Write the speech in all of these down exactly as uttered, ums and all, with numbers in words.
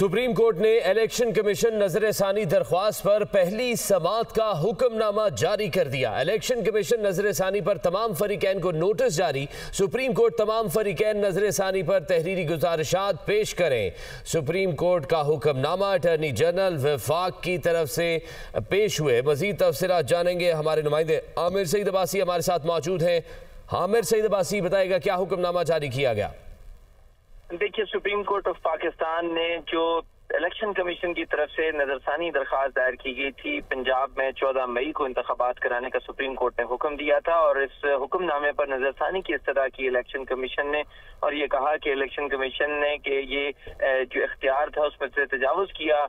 Supreme court ने election commission नजरसानी दरख्वास्त पर पहली समात का हुक्मनामा जारी कर दिया। इलेक्शन कमीशन नजरसानी पर तमाम फरीकैन को नोटिस जारी। सुप्रीम कोर्ट तमाम फरीकैन नजरसानी पर तहरीरी गुजारिशात पेश करें। सुप्रीम कोर्ट का हुक्मनामा अटर्नी जनरल वफाक की तरफ से पेश हुए। मजीद तफसीलात जानेंगे, हमारे नुमाइंदे आमिर सईद अबासी हमारे साथ मौजूद हैं। आमिर सईद अबासी बताएगा क्या हुक्मनामा जारी किया गया। देखिए, सुप्रीम कोर्ट ऑफ पाकिस्तान ने जो इलेक्शन कमीशन की तरफ से नजरसानी दरख्वास्त दायर की गई थी, पंजाब में चौदह मई को इंतखाबात कराने का सुप्रीम कोर्ट ने हुक्म दिया था और इस हुक्मनामे पर नजरसानी की इस्तदा की इलेक्शन कमीशन ने और ये कहा कि इलेक्शन कमीशन ने कि ये जो इख्तियार था उसमें से तजावुज़ किया।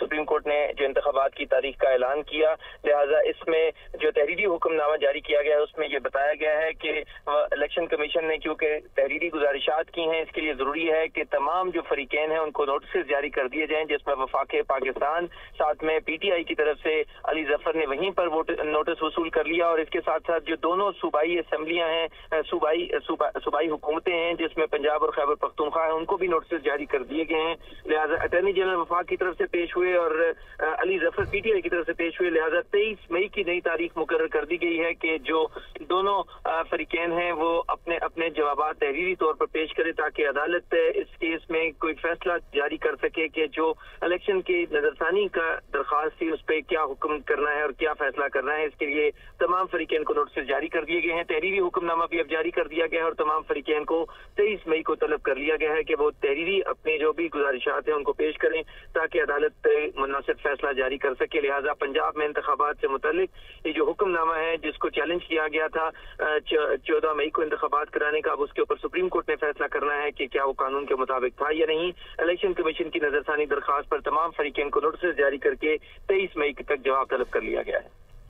सुप्रीम कोर्ट ने जो इंतखाबात की तारीख का ऐलान किया, लिहाजा इसमें जो तहरीरी हुक्मनामा जारी किया गया है उसमें यह बताया गया है कि इलेक्शन कमीशन ने क्योंकि तहरीरी गुजारिशात की हैं, इसके लिए ज़रूरी है कि तमाम जो फरीकैन हैं उनको नोटिस जारी कर दिए जाएं, जिसमें वफाक पाकिस्तान साथ में पीटीआई की तरफ से अली जफर ने वहीं पर वोट नोटिस वसूल कर लिया और इसके साथ साथ जो दोनों सूबाई असम्बलियां हैं, सूबाई सूबा, सूबाई हुकूमतें हैं जिसमें पंजाब और खैबर पख्तूनख्वा है, उनको भी नोटिस जारी कर दिए गए हैं। लिहाजा अटर्नी जनरल वफाक की तरफ से पेश हुए और अली जफर पीटीआई की तरफ से पेश हुए। लिहाजा तेईस मई की नई तारीख मुकर्रर कर दी गई है कि जो दोनों फरीकैन हैं वो अपने अपने जवाबात तहरीरी तौर पर पेश करें ताकि अदालत इस केस में कोई फैसला जारी कर सके कि जो इलेक्शन की नजरसानी का दरख्वास्त थी उस पर क्या हुक्म करना है और क्या फैसला करना है। इसके लिए तमाम फरीकैन को नोटिस जारी कर दिए गए हैं। तहरीरी हुक्मनामा भी अब जारी कर दिया गया है और तमाम फरीकैन को तेईस मई को तलब कर लिया गया है कि वो तहरीरी अपनी जो भी गुजारिशात हैं उनको पेश करें ताकि अदालत मुनासिब फैसला जारी कर सके। लिहाजा पंजाब में इंतखाबात से मुतल्लिक ये जो हुक्मनामा है जिसको चैलेंज किया गया था चौदह मई को इंतखाबात कराने का, अब उसके ऊपर सुप्रीम कोर्ट ने फैसला करना है कि क्या वो कानून के मुताबिक था या नहीं। इलेक्शन कमीशन की नजरसानी दरख्वास्त पर तमाम फरीकैन को नोटिस जारी करके तेईस मई तक जवाब तलब कर लिया गया है।